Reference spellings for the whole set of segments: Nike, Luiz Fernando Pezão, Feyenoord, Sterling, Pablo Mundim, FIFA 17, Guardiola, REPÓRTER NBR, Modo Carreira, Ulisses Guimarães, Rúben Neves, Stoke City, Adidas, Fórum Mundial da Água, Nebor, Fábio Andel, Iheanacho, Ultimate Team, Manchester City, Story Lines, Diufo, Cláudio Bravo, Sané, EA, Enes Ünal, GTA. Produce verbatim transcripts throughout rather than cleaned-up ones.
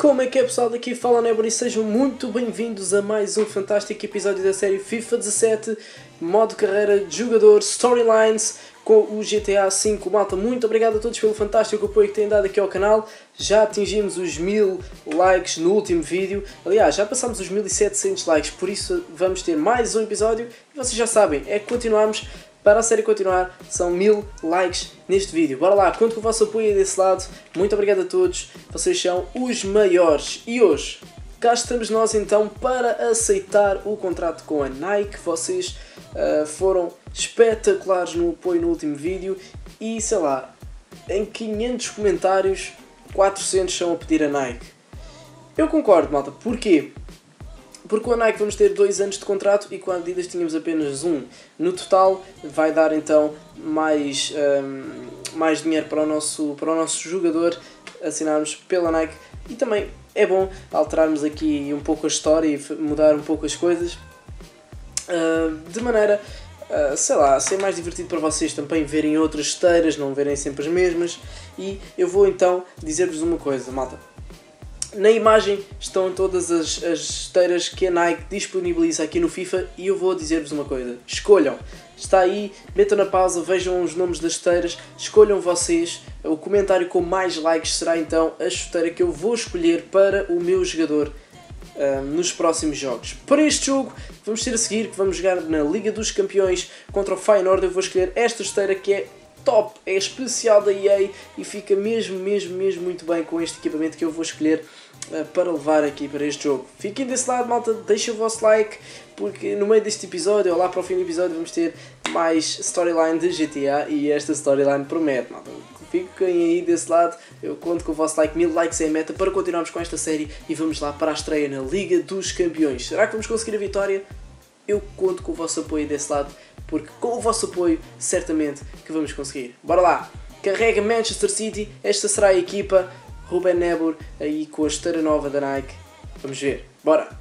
Como é que é, pessoal? Daqui fala Nebor e sejam muito bem-vindos a mais um fantástico episódio da série FIFA dezassete, modo carreira, jogador, storylines com o GTA cinco. Malta, muito obrigado a todos pelo fantástico apoio que têm dado aqui ao canal. Já atingimos os mil likes no último vídeo, aliás, já passámos os mil e setecentos likes, por isso vamos ter mais um episódio. E vocês já sabem, é que continuamos. Para a série continuar, são mil likes neste vídeo. Bora lá, conto com o vosso apoio desse lado. Muito obrigado a todos, vocês são os maiores. E hoje, cá estamos nós então para aceitar o contrato com a Nike. Vocês uh, foram espetaculares no apoio no último vídeo. E sei lá, em quinhentos comentários, quatrocentos são a pedir a Nike. Eu concordo, malta. Porquê? Porque com a Nike vamos ter dois anos de contrato e com a Adidas tínhamos apenas um. No total vai dar então mais, um, mais dinheiro para o, nosso, para o nosso jogador assinarmos pela Nike. E também é bom alterarmos aqui um pouco a história e mudar um pouco as coisas. Uh, de maneira, uh, sei lá, a ser mais divertido para vocês também verem outras esteiras, não verem sempre as mesmas. E eu vou então dizer-vos uma coisa, malta. Na imagem estão todas as, as esteiras que a Nike disponibiliza aqui no FIFA e eu vou dizer-vos uma coisa, escolham, está aí, metam na pausa, vejam os nomes das esteiras, escolham vocês, o comentário com mais likes será então a chuteira que eu vou escolher para o meu jogador uh, nos próximos jogos. Para este jogo vamos ter a seguir, que vamos jogar na Liga dos Campeões contra o Feyenoord, eu vou escolher esta chuteira que é top, é especial da E A e fica mesmo, mesmo, mesmo muito bem com este equipamento que eu vou escolher uh, para levar aqui para este jogo. Fiquem desse lado, malta, deixem o vosso like, porque no meio deste episódio, ou lá para o fim do episódio, vamos ter mais storyline de G T A e esta storyline promete, malta. Fiquem aí desse lado, eu conto com o vosso like, mil likes é a meta para continuarmos com esta série e vamos lá para a estreia na Liga dos Campeões. Será que vamos conseguir a vitória? Eu conto com o vosso apoio desse lado, porque com o vosso apoio, certamente que vamos conseguir. Bora lá! Carrega Manchester City, esta será a equipa, Rúben Neves aí com a esteira nova da Nike. Vamos ver, bora!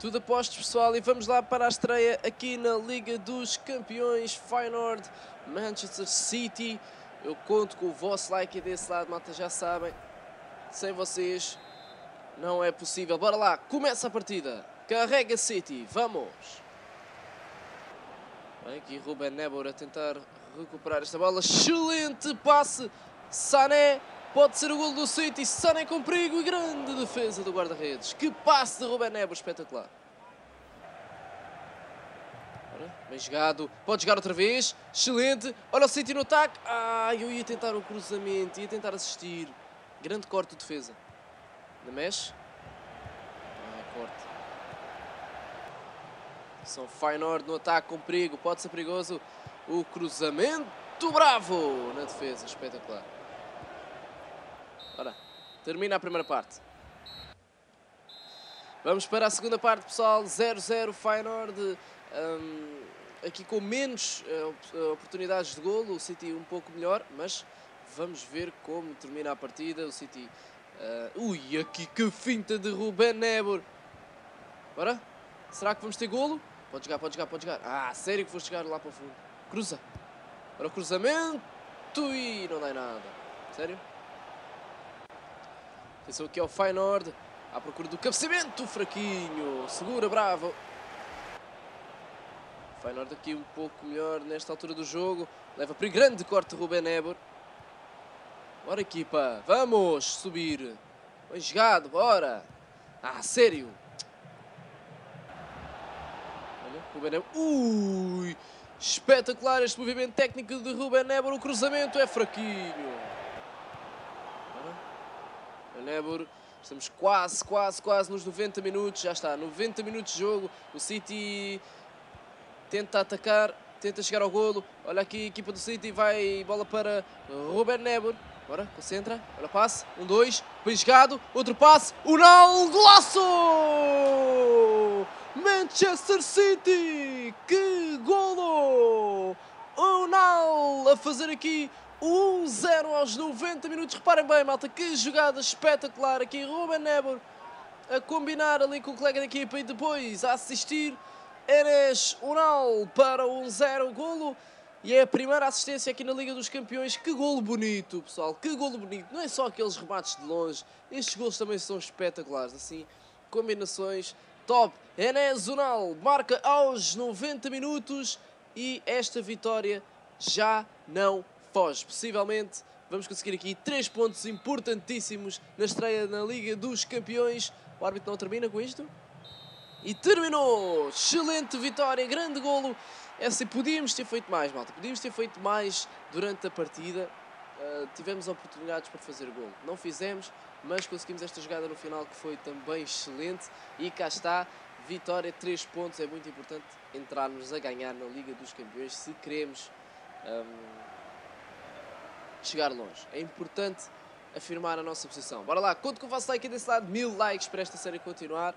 Tudo a postos, pessoal, e vamos lá para a estreia aqui na Liga dos Campeões, Feyenoord, Manchester City. Eu conto com o vosso like aí desse lado, malta, já sabem, sem vocês não é possível. Bora lá, começa a partida, carrega City, vamos! Bem aqui Rúben Neves a tentar recuperar esta bola, excelente passe, Sané, pode ser o golo do City, Sané com perigo e grande defesa do guarda-redes. Que passe de Rúben Neves, espetacular. Ora, bem jogado, pode jogar outra vez, excelente. Olha o City no ataque, ah, eu ia tentar o cruzamento, ia tentar assistir. Grande corte de defesa. Não mexe? Ah, corte. São Feyenoord no ataque com perigo, pode ser perigoso. O cruzamento bravo na defesa, espetacular. Ora, termina a primeira parte. Vamos para a segunda parte, pessoal. zero zero Feyenoord. Um, aqui com menos uh, oportunidades de golo. O City um pouco melhor, mas vamos ver como termina a partida. O City... Uh, ui, aqui que finta de Rúben Neves. Ora, será que vamos ter golo? Pode jogar, pode jogar, pode jogar. Ah, sério que vou chegar lá para o fundo. Cruza. Ora, o cruzamento e não dá em nada. Sério? Atenção aqui ao Feyenoord, à procura do cabeceamento, fraquinho, segura, bravo. Feyenoord aqui um pouco melhor nesta altura do jogo, leva para o grande corte de Rúben Neves. Bora equipa, vamos subir, bem jogado, bora. Ah, sério. Olha, Rúben Neves, ui, espetacular este movimento técnico de Rúben Neves, o cruzamento é fraquinho. Neves Estamos quase, quase, quase nos noventa minutos. Já está, noventa minutos de jogo. O City tenta atacar, tenta chegar ao golo. Olha aqui a equipa do City, vai bola para Rúben Neves. Agora, concentra, olha o passe, um, dois, bem jogado, outro passe, Ünal, golaço! Manchester City, que golo! Ünal a fazer aqui o um zero aos noventa minutos, reparem bem, malta, que jogada espetacular aqui, Rúben Neves a combinar ali com o colega da equipa e depois a assistir, Enes Ünal para o um zero, golo. E é a primeira assistência aqui na Liga dos Campeões. Que golo bonito, pessoal. Que golo bonito. Não é só aqueles remates de longe. Estes golos também são espetaculares. Assim, combinações top. Enes Ünal marca aos noventa minutos. E esta vitória já não foge. Possivelmente vamos conseguir aqui três pontos importantíssimos na estreia na Liga dos Campeões. O árbitro não termina com isto. E terminou. Excelente vitória. Grande golo. É assim, podíamos ter feito mais, malta. Podíamos ter feito mais durante a partida. Uh, tivemos oportunidades para fazer gol. Não fizemos, mas conseguimos esta jogada no final que foi também excelente. E cá está, vitória, três pontos. É muito importante entrarmos a ganhar na Liga dos Campeões se queremos um, chegar longe. É importante afirmar a nossa posição. Bora lá, conto com o vosso like aí desse lado. Mil likes para esta série continuar.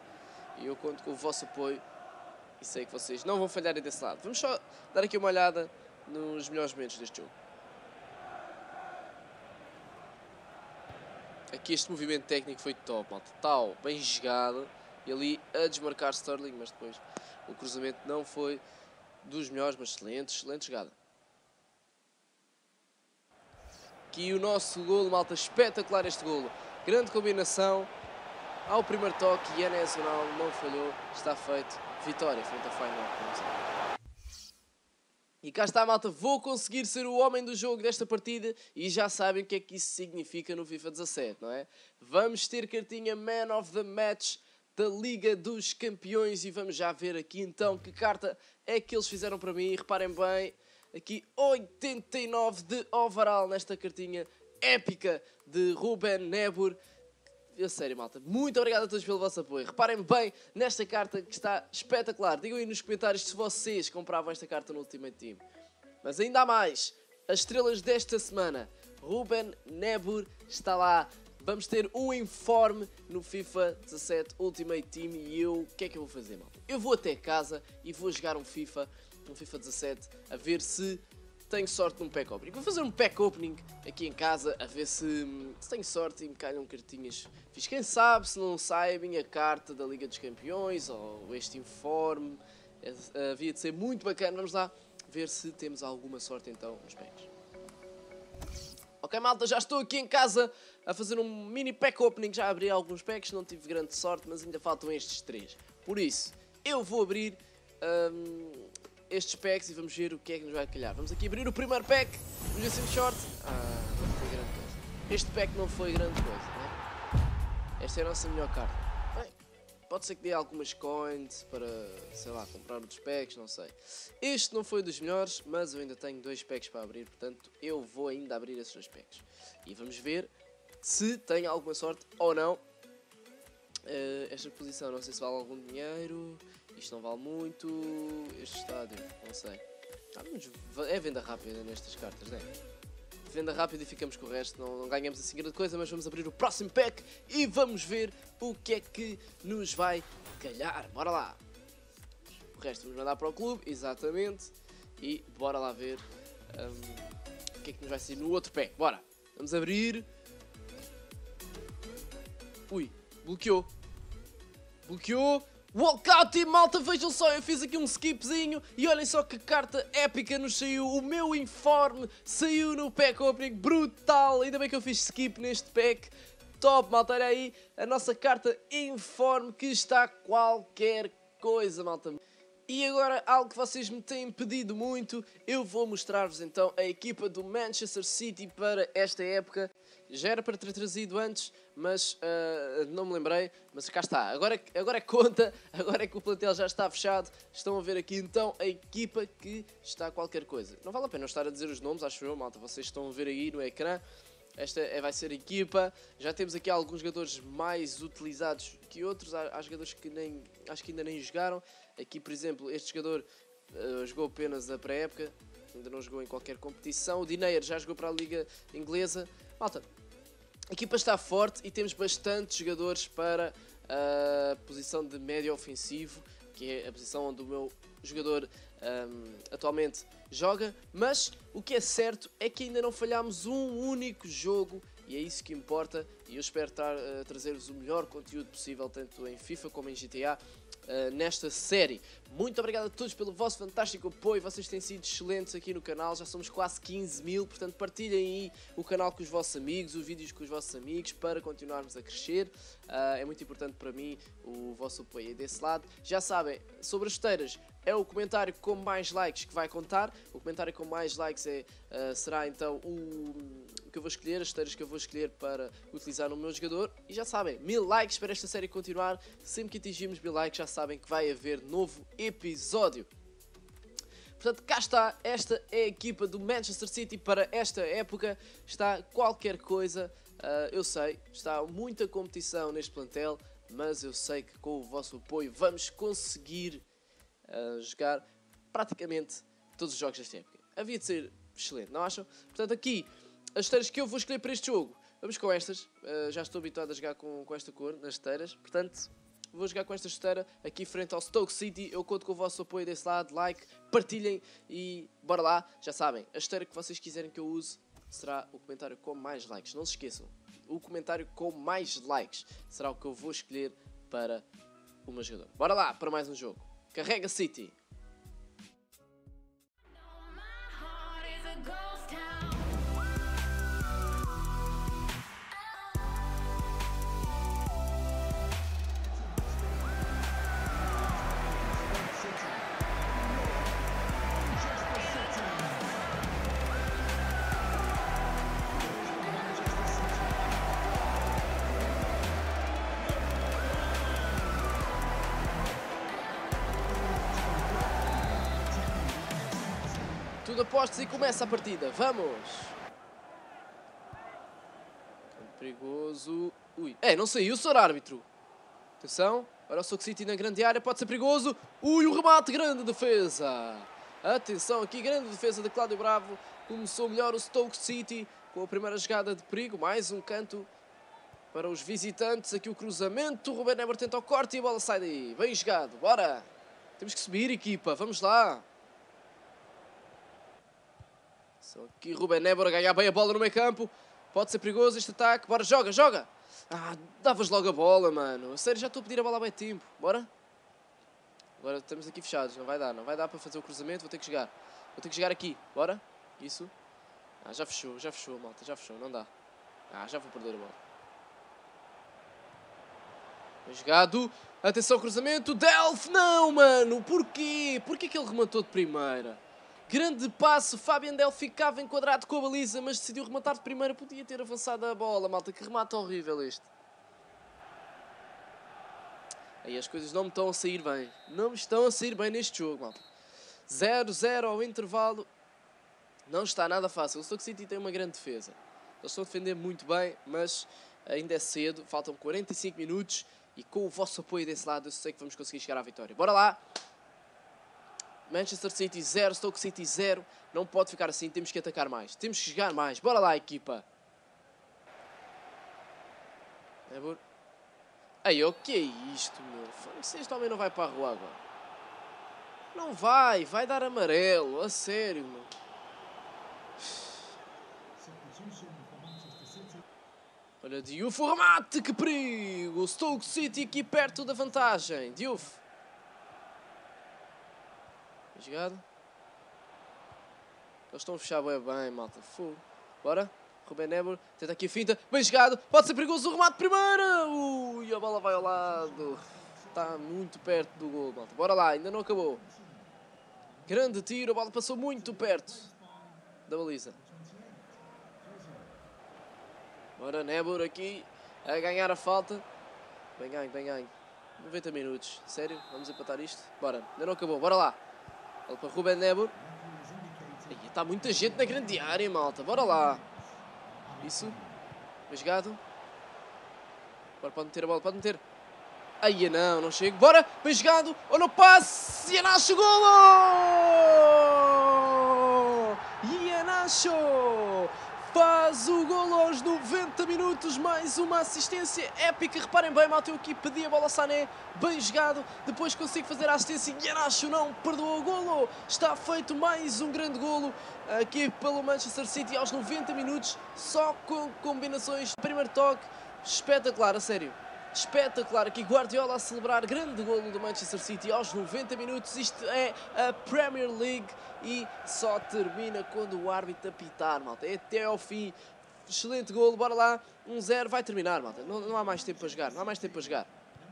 E eu conto com o vosso apoio. E sei que vocês não vão falhar desse lado. Vamos só dar aqui uma olhada nos melhores momentos deste jogo. Aqui este movimento técnico foi top, malta. Tal, bem jogado. E ali a desmarcar Sterling, mas depois o cruzamento não foi dos melhores, mas excelente, excelente jogada. Aqui o nosso golo, malta. Espetacular este golo. Grande combinação. Ao primeiro toque, e Enes Ünal não falhou. Está feito. Vitória frente ao Feyenoord. E cá está, malta. Vou conseguir ser o homem do jogo desta partida e já sabem o que é que isso significa no FIFA dezassete, não é? Vamos ter cartinha Man of the Match da Liga dos Campeões e vamos já ver aqui então que carta é que eles fizeram para mim. Reparem bem, aqui oitenta e nove de overall nesta cartinha épica de Rúben Neves. A sério, malta, muito obrigado a todos pelo vosso apoio. Reparem bem nesta carta que está espetacular. Digam aí nos comentários se vocês compravam esta carta no Ultimate Team. Mas ainda há mais. As estrelas desta semana. Rúben Neves está lá. Vamos ter um informe no FIFA dezassete Ultimate Team. E eu, o que é que eu vou fazer, malta? Eu vou até casa e vou jogar um FIFA, um FIFA dezassete, a ver se tenho sorte num pack opening. Vou fazer um pack opening aqui em casa, a ver se, se tenho sorte e me calham cartinhas. Fiz, quem sabe, se não saibem, a carta da Liga dos Campeões ou este informe. Havia de ser muito bacana. Vamos lá ver se temos alguma sorte então nos packs. Ok, malta, já estou aqui em casa a fazer um mini pack opening. Já abri alguns packs, não tive grande sorte, mas ainda faltam estes três. Por isso, eu vou abrir Um, estes packs e vamos ver o que é que nos vai calhar. Vamos aqui abrir o primeiro pack. Vamos ver se temos sorte. Ah, não foi grande coisa. Este pack não foi grande coisa, né? Esta é a nossa melhor carta. Bem, pode ser que dê algumas coins para, sei lá, comprar outros packs, não sei. Este não foi dos melhores, mas eu ainda tenho dois packs para abrir, portanto eu vou ainda abrir esses dois packs. E vamos ver se tem alguma sorte ou não. Uh, esta posição, não sei se vale algum dinheiro. Isto não vale muito. Este estádio, não sei. Ah, mas é venda rápida nestas cartas, não é? Venda rápida e ficamos com o resto. Não, não ganhamos assim grande coisa, mas vamos abrir o próximo pack e vamos ver o que é que nos vai calhar. Bora lá. O resto vamos mandar para o clube, exatamente. E bora lá ver um, o que é que nos vai sair no outro pack. Bora. Vamos abrir. Ui. Bloqueou. Bloqueou. Walkout e malta, vejam só, eu fiz aqui um skipzinho e olhem só que carta épica nos saiu. O meu informe saiu no pack opening, brutal. Ainda bem que eu fiz skip neste pack. Top, malta, olha aí a nossa carta informe que está qualquer coisa, malta. E agora, algo que vocês me têm pedido muito, eu vou mostrar-vos então a equipa do Manchester City para esta época. Já era para ter trazido antes, mas uh, não me lembrei, mas cá está. Agora, agora é que conta, agora é que o plantel já está fechado. Estão a ver aqui então a equipa que está qualquer coisa. Não vale a pena eu estar a dizer os nomes, acho eu, malta. Vocês estão a ver aí no ecrã. Esta é, vai ser a equipa. Já temos aqui alguns jogadores mais utilizados que outros. Há, há jogadores que nem, acho que ainda nem jogaram. Aqui, por exemplo, este jogador uh, jogou apenas a pré-época. Ainda não jogou em qualquer competição. O Dineyer já jogou para a Liga Inglesa. Malta, a equipa está forte e temos bastantes jogadores para a posição de médio ofensivo, que é a posição onde o meu jogador um, atualmente joga. Mas o que é certo é que ainda não falhámos um único jogo e é isso que importa. E eu espero tra trazer-vos o melhor conteúdo possível, tanto em FIFA como em G T A, uh, nesta série. Muito obrigado a todos pelo vosso fantástico apoio, vocês têm sido excelentes aqui no canal, já somos quase quinze mil, portanto partilhem aí o canal com os vossos amigos, os vídeos com os vossos amigos, para continuarmos a crescer. Uh, é muito importante para mim o vosso apoio desse lado. Já sabem, sobre as chuteiras, é o comentário com mais likes que vai contar. O comentário com mais likes é, uh, será então o que eu vou escolher, as chuteiras que eu vou escolher para utilizar no meu jogador. E já sabem, mil likes para esta série continuar. Sempre que atingirmos mil likes já sabem que vai haver novo episódio. Portanto, cá está, esta é a equipa do Manchester City para esta época. Está qualquer coisa, uh, eu sei, está muita competição neste plantel, mas eu sei que com o vosso apoio vamos conseguir uh, jogar praticamente todos os jogos desta época. Havia de ser excelente, não acham? Portanto, aqui as esteiras que eu vou escolher para este jogo, vamos com estas. Uh, já estou habituado a jogar com, com esta cor nas esteiras, portanto vou jogar com esta chuteira aqui frente ao Stoke City. Eu conto com o vosso apoio desse lado, like, partilhem e bora lá. Já sabem, a chuteira que vocês quiserem que eu use será o comentário com mais likes. Não se esqueçam, o comentário com mais likes será o que eu vou escolher para o meu jogador. Bora lá para mais um jogo. Carrega City! Apostos e começa a partida, vamos! Perigoso. Ui, é, não saiu, senhor árbitro! Atenção, olha o Stoke City na grande área, pode ser perigoso! Ui, o remate, grande defesa! Atenção aqui, grande defesa de Cláudio Bravo, começou melhor o Stoke City com a primeira jogada de perigo, mais um canto para os visitantes, aqui o cruzamento, o Rúben Neves tenta o corte e a bola sai daí, bem jogado, bora! Temos que subir, equipa, vamos lá! Só aqui Rúben Neves a ganhar bem a bola no meio campo. Pode ser perigoso este ataque. Bora, joga, joga. Ah, davas logo a bola, mano. A sério, já estou a pedir a bola há bem tempo. Bora. Agora estamos aqui fechados. Não vai dar, não vai dar para fazer o cruzamento. Vou ter que jogar. Vou ter que jogar aqui. Bora. Isso. Ah, já fechou, já fechou, malta. Já fechou, não dá. Ah, já vou perder a bola. Bem jogado. Atenção, cruzamento. Delf, não, mano. Porquê? Porquê que ele rematou de primeira? Grande passo, Fábio Andel ficava enquadrado com a baliza, mas decidiu rematar de primeira, podia ter avançado a bola, malta, que remate horrível este. Aí as coisas não me estão a sair bem, não me estão a sair bem neste jogo, malta. zero zero ao intervalo, não está nada fácil, o Stoke City tem uma grande defesa. Eles estão a defender muito bem, mas ainda é cedo, faltam quarenta e cinco minutos e com o vosso apoio desse lado eu sei que vamos conseguir chegar à vitória. Bora lá! Manchester City zero, Stoke City zero. Não pode ficar assim, temos que atacar mais. Temos que jogar mais. Bora lá, equipa. É bom. Ei, o que é isto, meu? Este homem não vai para a rua agora. Não vai, vai dar amarelo. A sério, meu. Olha, Diufo, remate, que perigo. Stoke City aqui perto da vantagem. Diufo. Jogado. Eles estão a fechar bem, bem, malta. Fogo. Bora. Rúben Neves tenta aqui a finta. Bem jogado. Pode ser perigoso o remate primeiro. Ui, a bola vai ao lado. Está muito perto do gol, malta. Bora lá, ainda não acabou. Grande tiro, a bola passou muito perto da baliza. Bora, Neves aqui a ganhar a falta. Bem ganho, bem ganho. noventa minutos. Sério? Vamos empatar isto? Bora. Ainda não acabou. Bora lá. Para Rúben Neves. Está muita gente na grande área, malta. Bora lá. Isso. Bem jogado. Agora pode meter a bola, pode meter. Aí não, não chega. Bora, bem jogado. Olha o passe. Iheanacho, golo! Iheanacho faz o golo aos noventa minutos. Mais uma assistência épica. Reparem bem, Mateu aqui pedia a bola a Sané. Bem jogado. Depois consegue fazer a assistência. Iheanacho não perdoou o golo. Está feito mais um grande golo aqui pelo Manchester City aos noventa minutos. Só com combinações. Primeiro toque. Espetacular, a sério. Espetacular aqui, Guardiola a celebrar grande golo do Manchester City aos noventa minutos. Isto é a Premier League e só termina quando o árbitro apitar, malta. É até ao fim. Excelente golo, bora lá. um zero, vai terminar, malta. Não, não há mais tempo para jogar, não há mais tempo para jogar.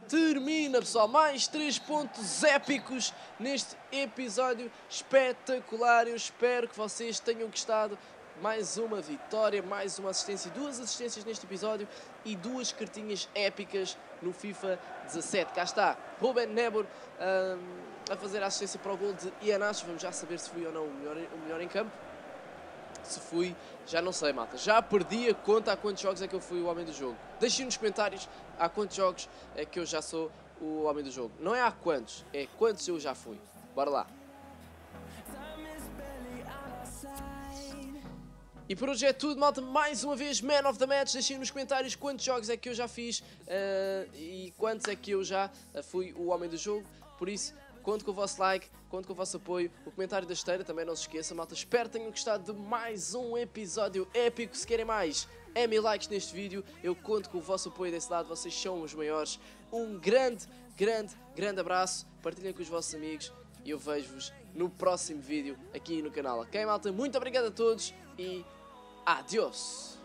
Termina, pessoal, mais três pontos épicos neste episódio espetacular. Eu espero que vocês tenham gostado. Mais uma vitória, mais uma assistência, duas assistências neste episódio e duas cartinhas épicas no FIFA dezassete. Cá está, Rúben Neves um, a fazer a assistência para o gol de Iheanacho. Vamos já saber se fui ou não o melhor, o melhor em campo. Se fui, já não sei, malta. Já perdi a conta há quantos jogos é que eu fui o homem do jogo. Deixem nos comentários há quantos jogos é que eu já sou o homem do jogo. Não é há quantos, é quantos eu já fui. Bora lá. E por hoje é tudo, malta, mais uma vez, Man of the Match. Deixem nos comentários quantos jogos é que eu já fiz uh, e quantos é que eu já fui o homem do jogo. Por isso, conto com o vosso like, conto com o vosso apoio, o comentário da esteira também não se esqueça, malta. Espero que tenham gostado de mais um episódio épico. Se querem mais, é mil likes neste vídeo. Eu conto com o vosso apoio desse lado, vocês são os maiores. Um grande, grande, grande abraço, partilhem com os vossos amigos e eu vejo-vos no próximo vídeo aqui no canal. Ok, malta? Muito obrigado a todos e... Adiós!